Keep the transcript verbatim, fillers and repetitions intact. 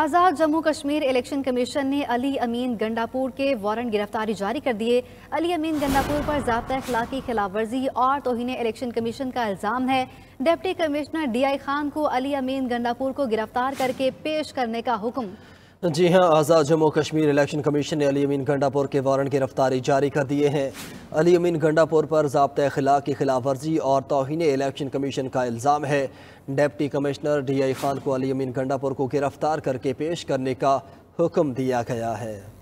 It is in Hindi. आज़ाद जम्मू कश्मीर इलेक्शन कमीशन ने अली अमीन गंडापुर के वारंट गिरफ्तारी जारी कर दिए। अली अमीन गंडापुर पर ज़ाब्ता अखलाक की खिलाफ वर्जी और तौहीन इलेक्शन कमीशन का इल्ज़ाम है। Deputy commissioner D I Khan को अली अमीन गंडापुर को गिरफ्तार करके पेश करने का हुक्म। जी हाँ, आज़ाद जम्मू कश्मीर इलेक्शन कमीशन ने अली अमीन गंडापुर के वारंट गिरफ्तारी जारी कर दिए हैं। अली अमीन गंडापुर पर ज़ाब्ता अखलाक की खिलाफ वर्जी और तौहीन इलेक्शन कमीशन का इल्ज़ाम है। Deputy commissioner D I Khan को अली अमीन गंडापुर को गिरफ्तार करके पेश करने का हुक्म दिया गया है।